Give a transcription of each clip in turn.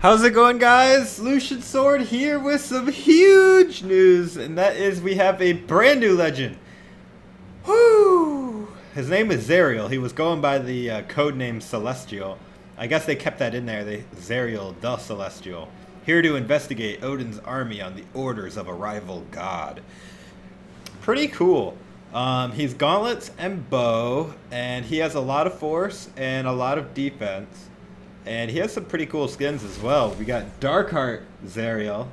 How's it going, guys? Lucian Sword here with some huge news, and that is we have a brand new legend. Whoo! His name is Zariel. He was going by the code name Celestial. I guess they kept that in there. Zariel the Celestial, here to investigate Odin's army on the orders of a rival god. Pretty cool. He's gauntlets and bow, and he has a lot of force and a lot of defense, and he has some pretty cool skins as well. We got Darkheart Zariel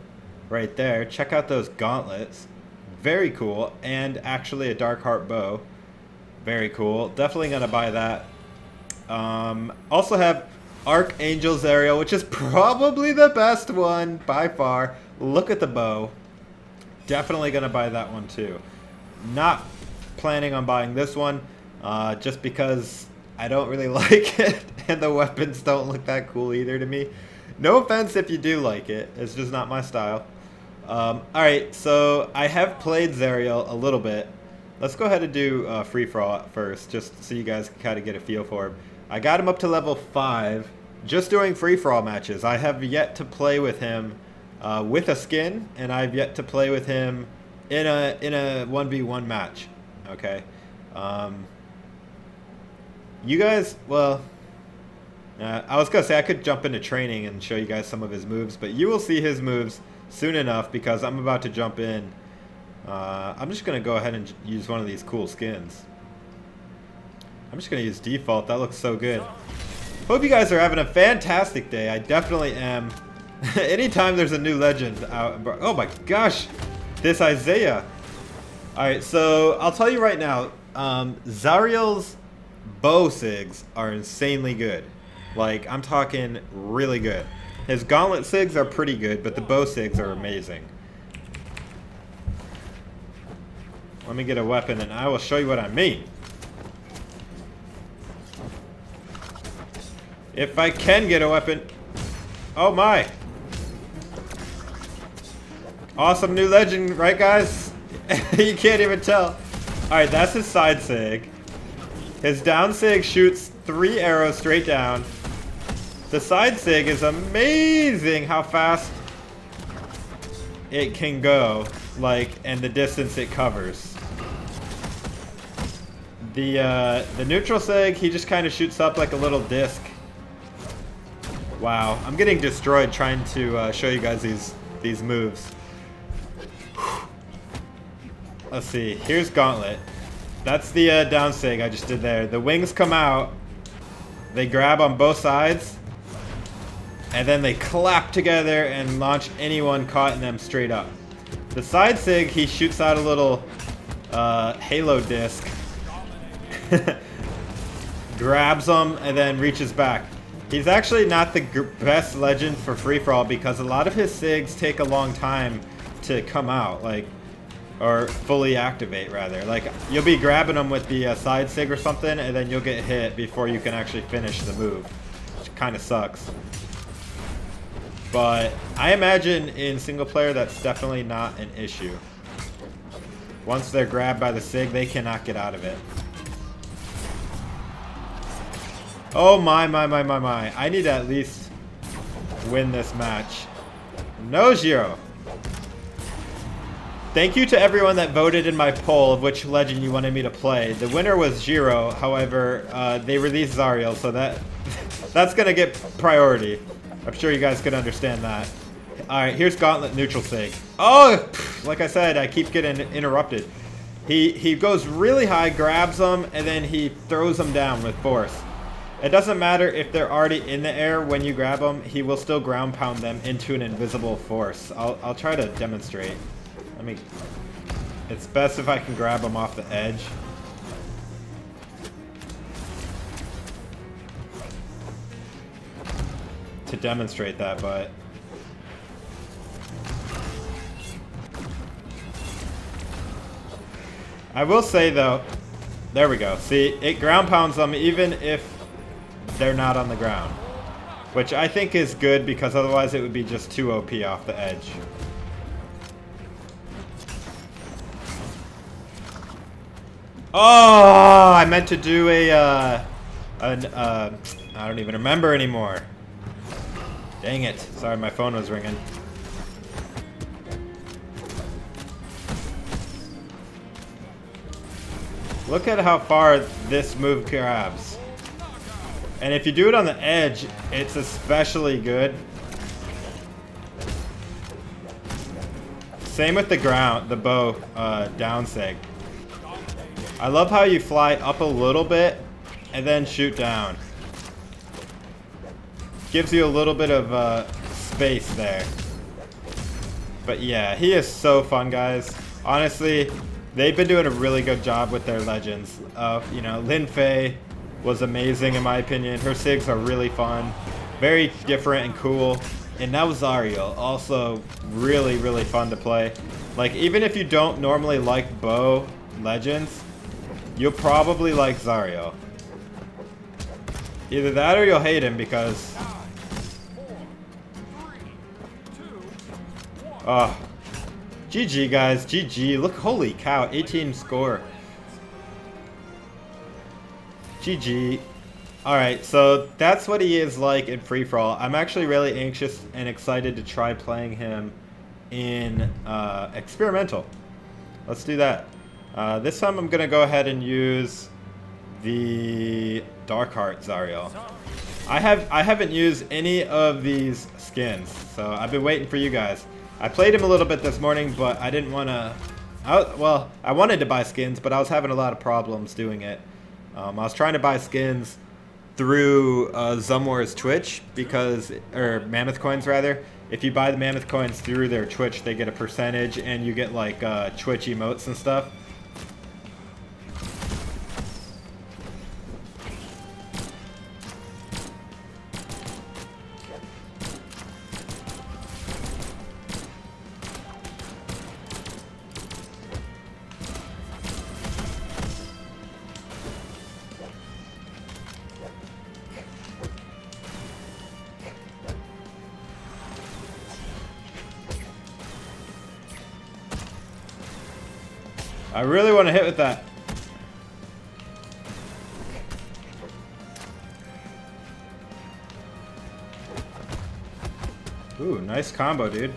right there. Check out those gauntlets, very cool, and actually a Darkheart bow, very cool. Definitely gonna buy that. Also have Archangel Zariel, which is probably the best one by far. Look at the bow. Definitely gonna buy that one too. Not planning on buying this one, just because I don't really like it, and the weapons don't look that cool either to me. No offense if you do like it, it's just not my style. Alright, so I have played Zariel a little bit. Let's go ahead and do free-for-all first, just so you guys can kind of get a feel for him. I got him up to level 5, just doing free-for-all matches. I have yet to play with him with a skin, and I've yet to play with him in a 1v1 match. Okay, you guys, well, I was gonna say I could jump into training and show you guys some of his moves, but you will see his moves soon enough because I'm about to jump in. I'm just gonna go ahead and use one of these cool skins. I'm just gonna use default. That looks so good. Hope you guys are having a fantastic day. I definitely am. Anytime there's a new legend out, oh my gosh, this Isaiah. Alright, so I'll tell you right now, Zariel's bow sigs are insanely good. Like, I'm talking really good. His gauntlet sigs are pretty good, but the bow sigs are amazing. Let me get a weapon and I will show you what I mean. If I can get a weapon. Oh my! Awesome new legend, right guys? You can't even tell. Alright, that's his side sig. His down sig shoots 3 arrows straight down. The side sig is amazing how fast it can go, like, and the distance it covers. The neutral sig, he just kind of shoots up like a little disc. Wow, I'm getting destroyed trying to show you guys these moves. Let's see, here's gauntlet. That's the down sig I just did there. The wings come out, they grab on both sides, and then they clap together and launch anyone caught in them straight up. The side sig, he shoots out a little halo disc, grabs them, and then reaches back. He's actually not the best legend for free-for-all because a lot of his sigs take a long time to come out, like, or fully activate rather. Like, you'll be grabbing them with the side sig or something, and then you'll get hit before you can actually finish the move, which kind of sucks. But I imagine in single player that's definitely not an issue. Once they're grabbed by the sig, they cannot get out of it. Oh my. I need to at least win this match. No, Jiro. Thank you to everyone that voted in my poll of which legend you wanted me to play. The winner was Jiro, however, they released Zariel, so that's gonna get priority. I'm sure you guys can understand that. Alright, here's gauntlet neutral sig. Oh! Like I said, I keep getting interrupted. He goes really high, grabs them, and then he throws them down with force. It doesn't matter if they're already in the air when you grab them, he will still ground pound them into an invisible force. I'll try to demonstrate. Let me. It's best if I can grab him off the edge. To demonstrate that, but. I will say though. There we go. See, it ground pounds them even if they're not on the ground. Which I think is good because otherwise it would be just too OP off the edge. Oh, I meant to do I don't even remember anymore. Dang it. Sorry, my phone was ringing. Look at how far this move grabs. And if you do it on the edge, it's especially good. Same with the ground, the bow down sig. I love how you fly up a little bit and then shoot down. Gives you a little bit of space there. But yeah, he is so fun, guys. Honestly, they've been doing a really good job with their legends. You know, Linfei was amazing in my opinion. Her sigs are really fun, very different and cool. And now Zariel, also really, really fun to play. Like, even if you don't normally like bow legends, you'll probably like Zariel. Either that or you'll hate him because... Oh. GG, guys. GG. Look, holy cow. 18 score. GG. Alright, so that's what he is like in free-for-all. I'm actually really anxious and excited to try playing him in experimental. Let's do that. This time I'm going to go ahead and use the Darkheart Zariel. I haven't used any of these skins, so I've been waiting for you guys. I played him a little bit this morning, but I didn't want to... Well, I wanted to buy skins, but I was having a lot of problems doing it. I was trying to buy skins through Zumwar's Twitch, because, or Mammoth Coins rather. If you buy the Mammoth Coins through their Twitch, they get a percentage and you get like Twitch emotes and stuff. I really want to hit with that. Ooh, nice combo, dude.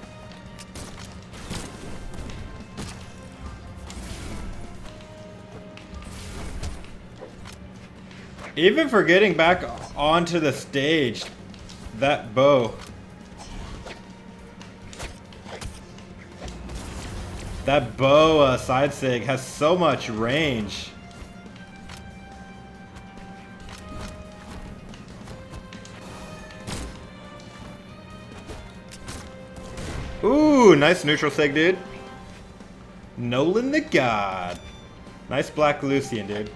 Even for getting back onto the stage, that bow. That bow side sig has so much range. Ooh, nice neutral sig, dude. Nolan the God. Nice black Lucian, dude.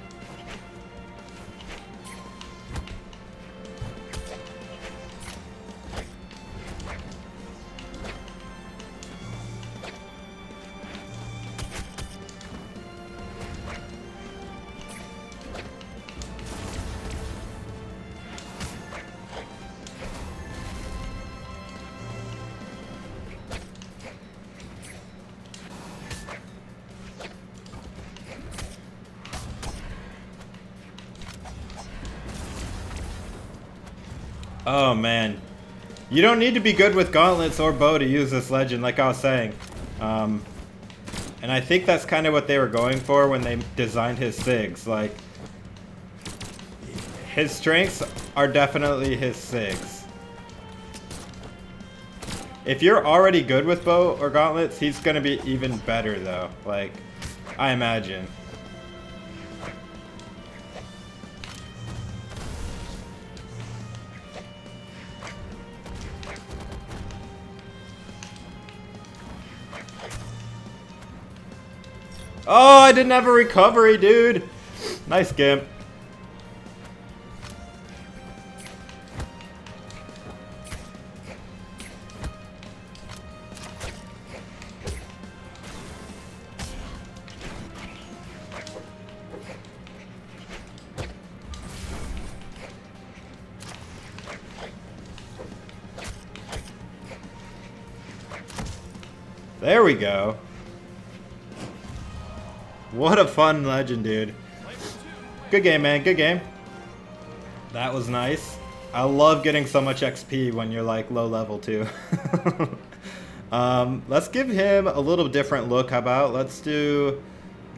Oh man, you don't need to be good with gauntlets or bow to use this legend, like I was saying. And I think that's kind of what they were going for when they designed his sigs. Like, his strengths are definitely his sigs. If you're already good with bow or gauntlets, he's going to be even better though, like, I imagine. Oh, I didn't have a recovery, dude. Nice gimp. There we go. What a fun legend, dude. Good game, man. Good game. That was nice. I love getting so much XP when you're like low level too. Let's give him a little different look. How about let's do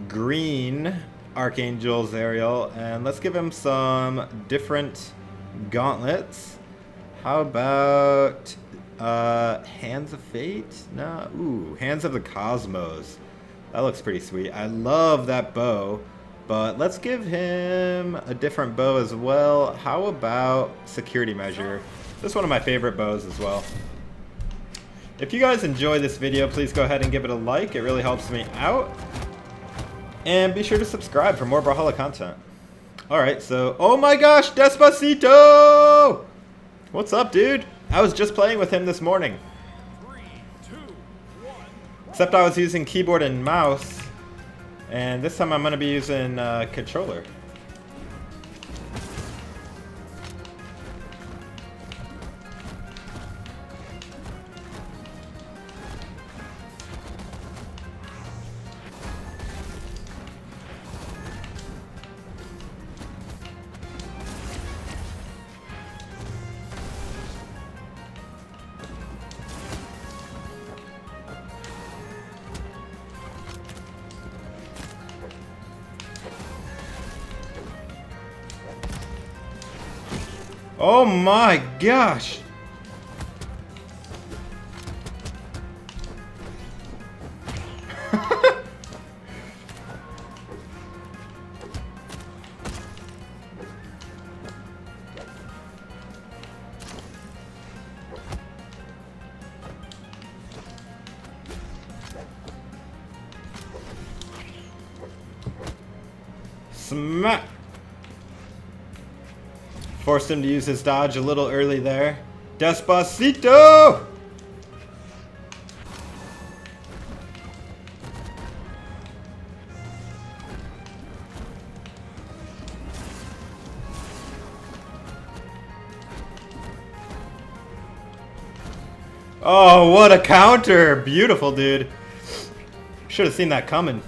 green Archangel Zariel, and let's give him some different gauntlets. How about Hands of Fate? No, ooh, Hands of the Cosmos. That looks pretty sweet. I love that bow, but let's give him a different bow as well. How about Security Measure? This is one of my favorite bows as well. If you guys enjoy this video, please go ahead and give it a like. It really helps me out. And be sure to subscribe for more Brawlhalla content. Alright, so... Oh my gosh, Despacito! What's up, dude? I was just playing with him this morning. Except I was using keyboard and mouse. And this time I'm going to be using controller. Oh my gosh! Smack! Forced him to use his dodge a little early there. Despacito! Oh, what a counter! Beautiful, dude. Should have seen that coming.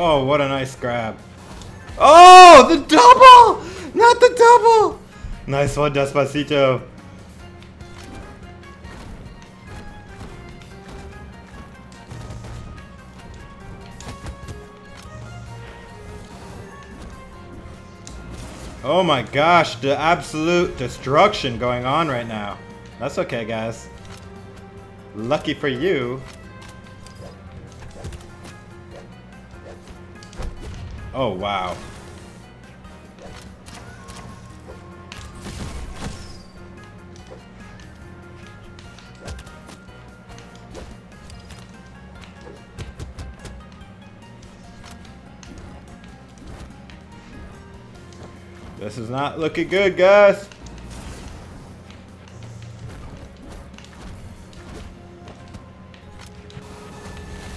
Oh, what a nice grab. Oh, the double! Not the double! Nice one, Despacito. Oh my gosh, the absolute destruction going on right now. That's okay, guys. Lucky for you. Oh, wow. This is not looking good, guys.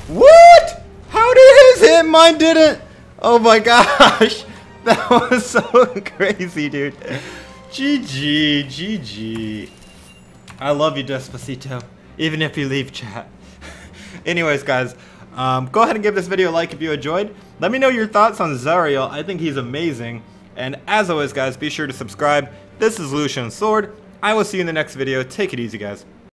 What? How did his hit? Mine didn't. Oh my gosh, that was so crazy, dude. GG, GG. I love you, Despacito, even if you leave chat. Anyways, guys, go ahead and give this video a like if you enjoyed. Let me know your thoughts on Zariel. I think he's amazing. And as always, guys, be sure to subscribe. This is Lucian Sword. I will see you in the next video. Take it easy, guys.